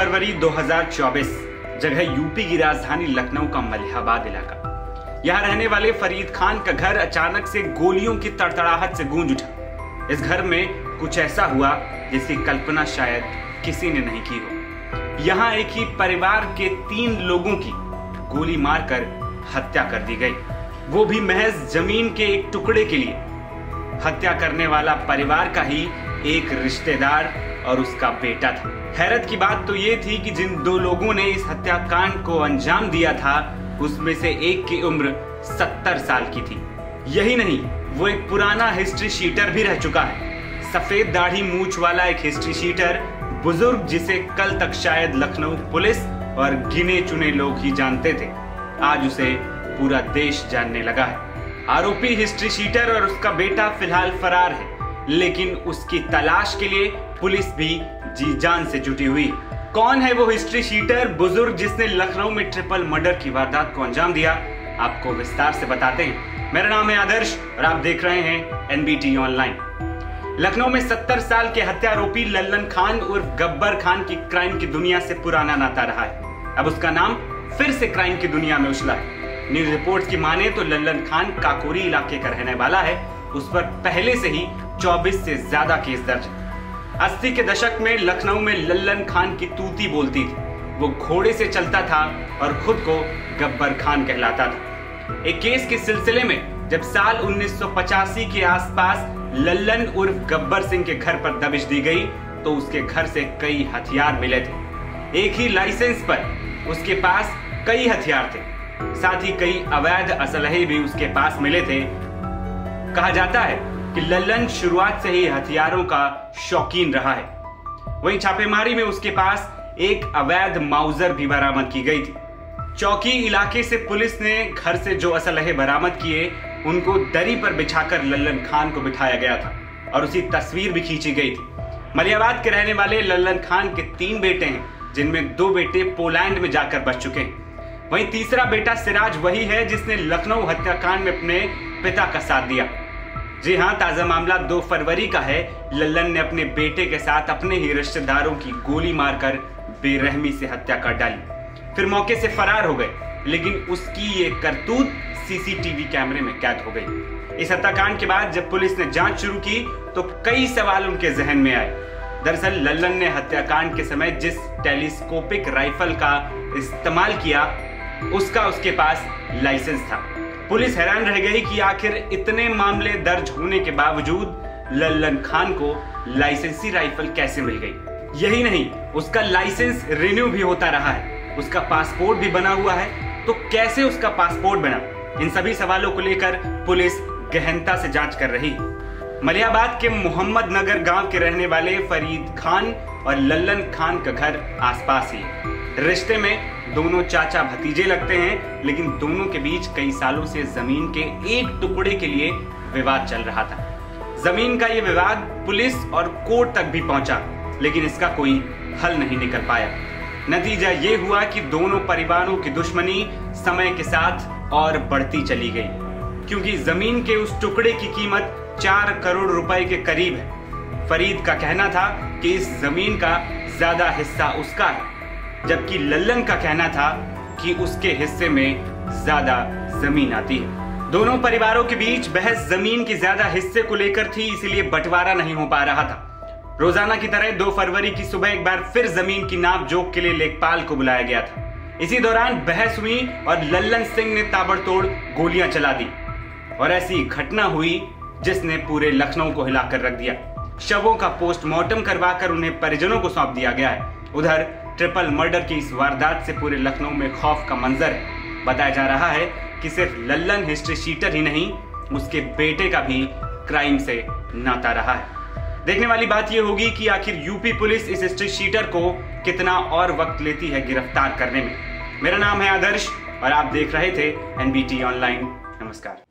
फरवरी 2024, जगह यूपी की राजधानी लखनऊ का मलिहाबाद इलाका। यहाँ रहने वाले फरीद खान का घर अचानक से गोलियों की तड़तड़ाहट से गूंज उठा। इस घर में कुछ ऐसा हुआ जिसकी कल्पना शायद किसी ने नहीं की हो। यहाँ एक ही परिवार के 3 लोगों की गोली मारकर हत्या कर दी गई, वो भी महज जमीन के एक टुकड़े के लिए। हत्या करने वाला परिवार का ही एक रिश्तेदार और उसका बेटा था। हैरत की बात तो ये थी कि जिन 2 लोगों ने इस हत्याकांड को अंजाम दिया था, उसमें से एक की उम्र 70 साल की थी। यही नहीं, वो एक पुराना हिस्ट्री शीटर भी रह चुका है। सफेद दाढ़ी मूछ वाला एक हिस्ट्री शीटर बुजुर्ग, जिसे कल तक शायद लखनऊ पुलिस और गिने चुने लोग ही जानते थे, आज उसे पूरा देश जानने लगा है। आरोपी हिस्ट्री शीटर और उसका बेटा फिलहाल फरार है, लेकिन उसकी तलाश के लिए पुलिस भी जी जान से जुटी हुई। कौन है वो हिस्ट्री शीटर बुजुर्ग जिसने लखनऊ में ट्रिपल मर्डर की वारदात को अंजाम दिया, आपको विस्तार से बताते हैं। मेरा नाम है आदर्श और आप देख रहे हैं एनबीटी ऑनलाइन। लखनऊ में 70 साल के हत्यारोपी लल्लन खान उर्फ गब्बर खान की क्राइम की दुनिया से पुराना नाता रहा है। अब उसका नाम फिर से क्राइम की दुनिया में उछला है। न्यूज रिपोर्ट की माने तो लल्लन खान काकोरी इलाके का रहने वाला है। उस पर पहले से ही 24 से ज्यादा केस दर्ज है। 80 के दशक में लखनऊ में लल्लन खान की तूती बोलती थी। वो घोड़े से चलता था और खुद को गब्बर खान कहलाता था। एक केस के सिलसिले में जब साल 1985 के आसपास लल्लन उर्फ गब्बर सिंह के घर पर दबिश दी गई, तो उसके घर से कई हथियार मिले थे। एक ही लाइसेंस पर उसके पास कई हथियार थे, साथ ही कई अवैध असलहे भी उसके पास मिले थे। कहा जाता है कि लल्लन शुरुआत से ही हथियारों का शौकीन रहा है। वहीं छापेमारी में उसके पास एक अवैध माउजर भी बरामद की गई थी। चौकी इलाके से पुलिस ने घर से जो असलहे बरामद किए, उनको दरी पर बिछाकर लल्लन खान को बिठाया गया था और उसी तस्वीर भी खींची गई थी। मलिहाबाद के रहने वाले लल्लन खान के 3 बेटे हैं, जिनमें 2 बेटे पोलैंड में जाकर बच चुके हैं। वहीं तीसरा बेटा सिराज वही है जिसने लखनऊ हत्याकांड में अपने पिता का साथ दिया। जी हाँ, ताजा मामला 2 फरवरी का है। लल्लन ने अपने बेटे के साथ अपने ही रिश्तेदारों की गोली मारकर बेरहमी से हत्या कर डाली, फिर मौके से फरार हो गए। लेकिन उसकी ये करतूत सीसीटीवी कैमरे में कैद हो गई। इस हत्याकांड के बाद जब पुलिस ने जांच शुरू की तो कई सवाल उनके जहन में आए। दरअसल लल्लन ने हत्याकांड के समय जिस टेलीस्कोपिक राइफल का इस्तेमाल किया, उसका उसके पास लाइसेंस था। पुलिस हैरान रह गई कि आखिर इतने मामले दर्ज होने के बावजूद लल्लन खान को लाइसेंसी राइफल कैसे मिल गई। यही नहीं, उसका लाइसेंस रिन्यू भी होता रहा है, उसका पासपोर्ट भी बना हुआ है, तो कैसे उसका पासपोर्ट बना। इन सभी सवालों को लेकर पुलिस गहनता से जांच कर रही है। मलिहाबाद के मोहम्मद नगर गाँव के रहने वाले फरीद खान और लल्लन खान का घर आसपास ही है। रिश्ते में दोनों चाचा भतीजे लगते हैं, लेकिन दोनों के बीच कई सालों से जमीन के एक टुकड़े के लिए विवाद चल रहा था। जमीन का ये विवाद पुलिस और कोर्ट तक भी पहुंचा, लेकिन इसका कोई हल नहीं निकल पाया। नतीजा ये हुआ कि दोनों परिवारों की दुश्मनी समय के साथ और बढ़ती चली गई, क्योंकि जमीन के उस टुकड़े की कीमत 4 करोड़ रुपए के करीब है। फरीद का कहना था कि इस जमीन का ज्यादा हिस्सा उसका है, जबकि लल्लन का कहना था कि उसके हिस्से में ज्यादा जमीन आती है। दोनों परिवारों के बीच बहस जमीन के ज्यादा हिस्से को लेकर थी, इसलिए बंटवारा नहीं हो पा रहा था। रोजाना की तरह 2 फरवरी की सुबह एक बार फिर जमीन की नाप जोख के लिए लेखपाल को बुलाया गया था। इसी दौरान बहस हुई और लल्लन सिंह ने ताबड़तोड़ गोलियां चला दी और ऐसी घटना हुई जिसने पूरे लखनऊ को हिलाकर रख दिया। शवों का पोस्टमार्टम करवाकर उन्हें परिजनों को सौंप दिया गया है। उधर ट्रिपल मर्डर की इस वारदात से पूरे लखनऊ में खौफ का मंजर है। बताया जा रहा है कि सिर्फ लल्लन हिस्ट्री शीटर ही नहीं, उसके बेटे का भी क्राइम से नाता रहा है। देखने वाली बात यह होगी कि आखिर यूपी पुलिस इस हिस्ट्री शीटर को कितना और वक्त लेती है गिरफ्तार करने में। मेरा नाम है आदर्श और आप देख रहे थे एनबीटी ऑनलाइन। नमस्कार।